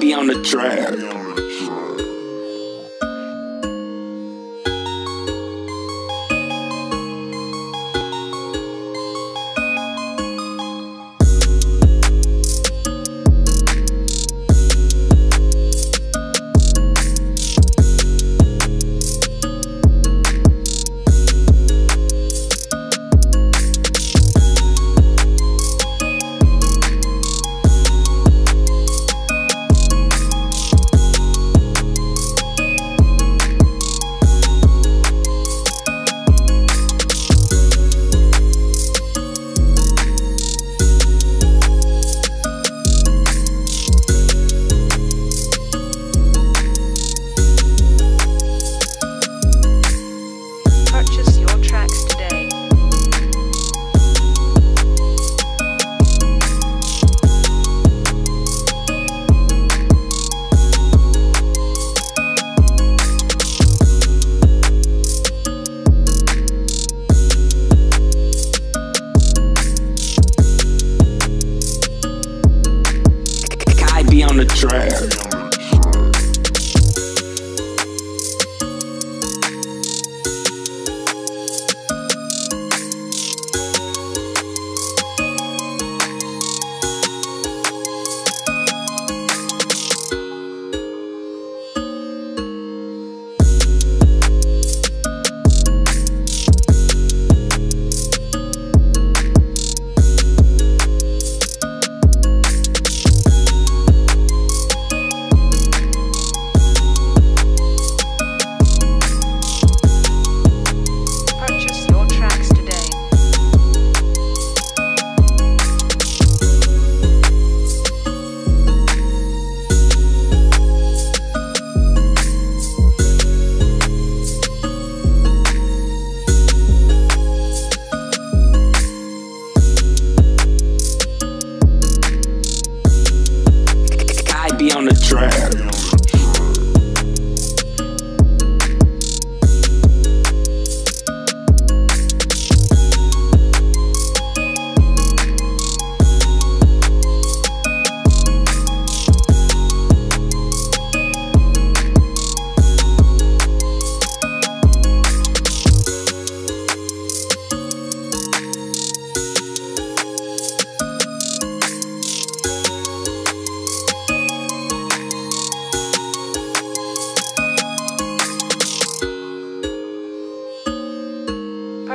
be on the track. On the track. On the track.